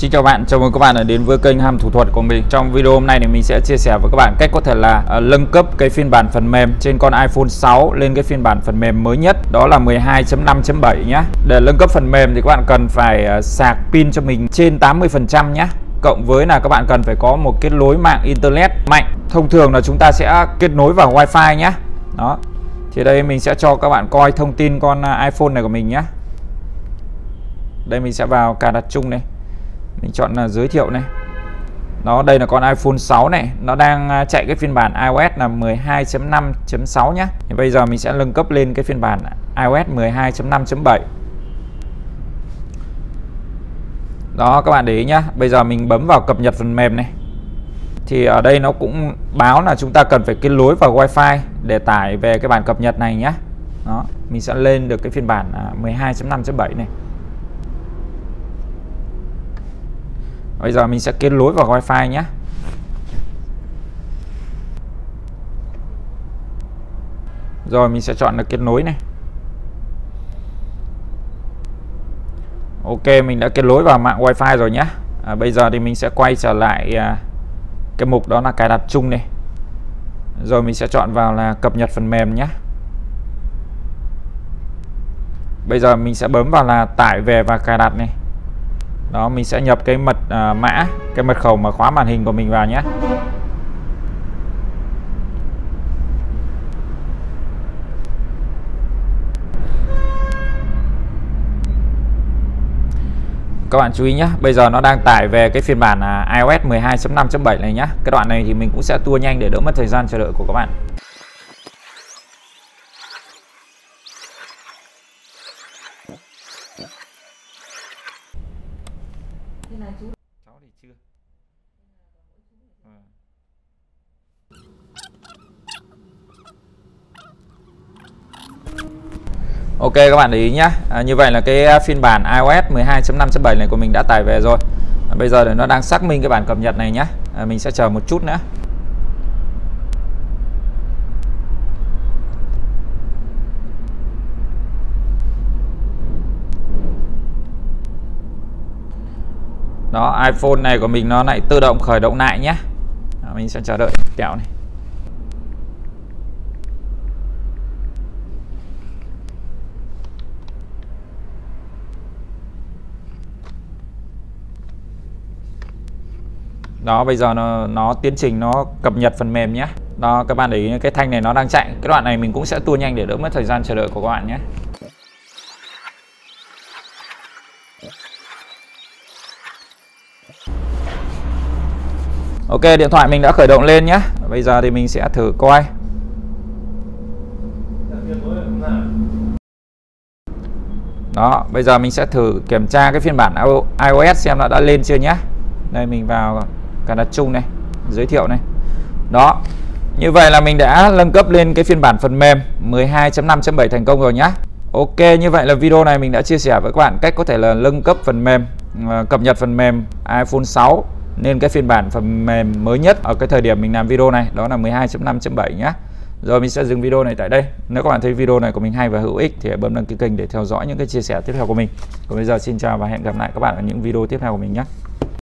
Xin chào bạn, chào mừng các bạn đã đến với kênh Ham Thủ Thuật của mình. Trong video hôm nay thì mình sẽ chia sẻ với các bạn cách có thể là nâng cấp cái phiên bản phần mềm trên con iPhone 6 lên cái phiên bản phần mềm mới nhất, đó là 12.5.7 nhé. Để nâng cấp phần mềm thì các bạn cần phải sạc pin cho mình trên 80% nhé. Cộng với là các bạn cần phải có một kết nối mạng internet mạnh. Thông thường là chúng ta sẽ kết nối vào wifi nhé. Đó. Thì đây mình sẽ cho các bạn coi thông tin con iPhone này của mình nhé. Đây mình sẽ vào cài đặt chung này. Mình chọn là giới thiệu này. Đó, đây là con iPhone 6 này, nó đang chạy cái phiên bản iOS là 12.5.6 nhé. Thì bây giờ mình sẽ nâng cấp lên cái phiên bản iOS 12.5.7. Đó, các bạn để ý nhá. Bây giờ mình bấm vào cập nhật phần mềm này. Thì ở đây nó cũng báo là chúng ta cần phải kết nối vào Wi-Fi để tải về cái bản cập nhật này nhé. Đó, mình sẽ lên được cái phiên bản 12.5.7 này. Bây giờ mình sẽ kết nối vào Wi-Fi nhé. Rồi mình sẽ chọn được kết nối này. Ok, mình đã kết nối vào mạng Wi-Fi rồi nhé. Bây giờ thì mình sẽ quay trở lại cái mục đó là cài đặt chung này. Rồi mình sẽ chọn vào là cập nhật phần mềm nhé. Bây giờ mình sẽ bấm vào là tải về và cài đặt này. Đó, mình sẽ nhập cái mật khẩu mà khóa màn hình của mình vào nhé. Các bạn chú ý nhé, bây giờ nó đang tải về cái phiên bản iOS 12.5.7 này nhé. Cái đoạn này thì mình cũng sẽ tua nhanh để đỡ mất thời gian chờ đợi của các bạn. Cháu thì chưa. Ok, các bạn để ý nhé. Như vậy là cái phiên bản iOS 12.5.7 này của mình đã tải về rồi. Bây giờ thì nó đang xác minh cái bản cập nhật này nhé. Mình sẽ chờ một chút nữa. Đó, iPhone này của mình nó lại tự động khởi động lại nhé. Đó, mình sẽ chờ đợi kẹo này. Đó, bây giờ nó tiến trình nó cập nhật phần mềm nhé. Đó, các bạn để ý cái thanh này nó đang chạy. Cái đoạn này mình cũng sẽ tua nhanh để đỡ mất thời gian chờ đợi của các bạn nhé. Ok, điện thoại mình đã khởi động lên nhé. Bây giờ thì mình sẽ thử coi. Đó, bây giờ mình sẽ thử kiểm tra cái phiên bản iOS xem nó đã lên chưa nhé. Đây mình vào cài đặt chung này, giới thiệu này. Đó, như vậy là mình đã nâng cấp lên cái phiên bản phần mềm 12.5.7 thành công rồi nhé. Ok, như vậy là video này mình đã chia sẻ với các bạn cách có thể là nâng cấp phần mềm, cập nhật phần mềm iPhone 6 nên cái phiên bản phần mềm mới nhất ở cái thời điểm mình làm video này, đó là 12.5.7 nhé. Rồi mình sẽ dừng video này tại đây. Nếu các bạn thấy video này của mình hay và hữu ích thì hãy bấm đăng ký kênh để theo dõi những cái chia sẻ tiếp theo của mình. Còn bây giờ xin chào và hẹn gặp lại các bạn ở những video tiếp theo của mình nhé.